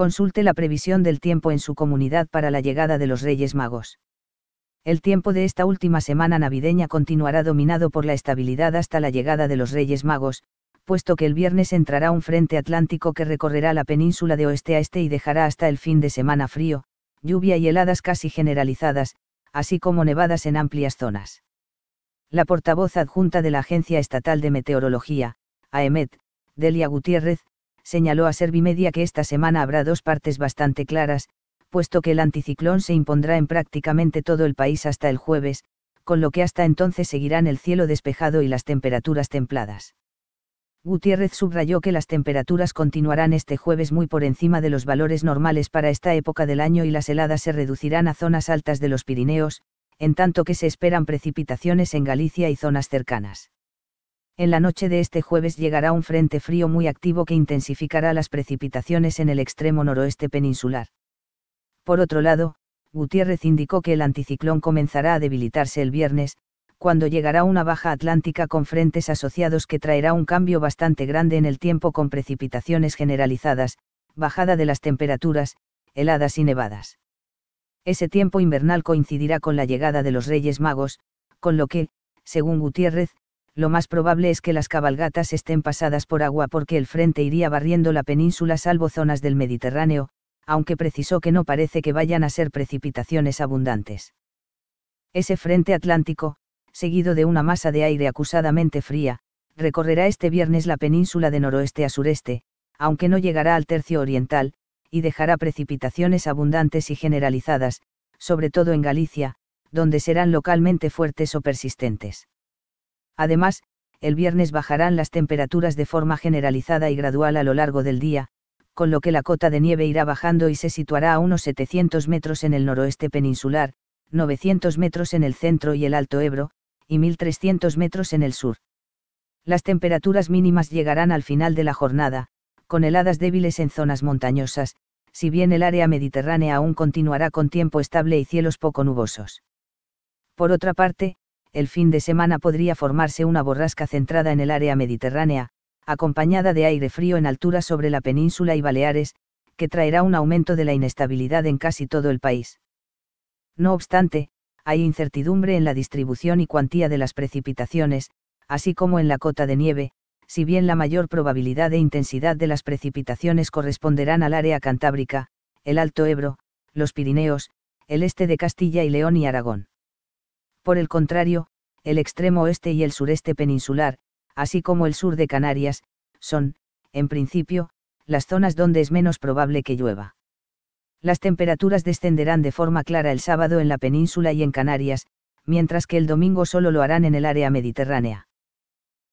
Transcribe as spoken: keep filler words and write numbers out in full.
Consulte la previsión del tiempo en su comunidad para la llegada de los Reyes Magos. El tiempo de esta última semana navideña continuará dominado por la estabilidad hasta la llegada de los Reyes Magos, puesto que el viernes entrará un frente atlántico que recorrerá la península de oeste a este y dejará hasta el fin de semana frío, lluvia y heladas casi generalizadas, así como nevadas en amplias zonas. La portavoz adjunta de la Agencia Estatal de Meteorología, AEMET, Delia Gutiérrez, señaló a Servimedia que esta semana habrá dos partes bastante claras, puesto que el anticiclón se impondrá en prácticamente todo el país hasta el jueves, con lo que hasta entonces seguirán el cielo despejado y las temperaturas templadas. Gutiérrez subrayó que las temperaturas continuarán este jueves muy por encima de los valores normales para esta época del año y las heladas se reducirán a zonas altas de los Pirineos, en tanto que se esperan precipitaciones en Galicia y zonas cercanas. En la noche de este jueves llegará un frente frío muy activo que intensificará las precipitaciones en el extremo noroeste peninsular. Por otro lado, Gutiérrez indicó que el anticiclón comenzará a debilitarse el viernes, cuando llegará una baja atlántica con frentes asociados que traerá un cambio bastante grande en el tiempo con precipitaciones generalizadas, bajada de las temperaturas, heladas y nevadas. Ese tiempo invernal coincidirá con la llegada de los Reyes Magos, con lo que, según Gutiérrez, lo más probable es que las cabalgatas estén pasadas por agua porque el frente iría barriendo la península salvo zonas del Mediterráneo, aunque precisó que no parece que vayan a ser precipitaciones abundantes. Ese frente atlántico, seguido de una masa de aire acusadamente fría, recorrerá este viernes la península de noroeste a sureste, aunque no llegará al tercio oriental, y dejará precipitaciones abundantes y generalizadas, sobre todo en Galicia, donde serán localmente fuertes o persistentes. Además, el viernes bajarán las temperaturas de forma generalizada y gradual a lo largo del día, con lo que la cota de nieve irá bajando y se situará a unos setecientos metros en el noroeste peninsular, novecientos metros en el centro y el Alto Ebro, y mil trescientos metros en el sur. Las temperaturas mínimas llegarán al final de la jornada, con heladas débiles en zonas montañosas, si bien el área mediterránea aún continuará con tiempo estable y cielos poco nubosos. Por otra parte, el fin de semana podría formarse una borrasca centrada en el área mediterránea, acompañada de aire frío en altura sobre la península y Baleares, que traerá un aumento de la inestabilidad en casi todo el país. No obstante, hay incertidumbre en la distribución y cuantía de las precipitaciones, así como en la cota de nieve, si bien la mayor probabilidad e intensidad de las precipitaciones corresponderán al área cantábrica, el Alto Ebro, los Pirineos, el este de Castilla y León y Aragón. Por el contrario, el extremo oeste y el sureste peninsular, así como el sur de Canarias, son, en principio, las zonas donde es menos probable que llueva. Las temperaturas descenderán de forma clara el sábado en la península y en Canarias, mientras que el domingo solo lo harán en el área mediterránea.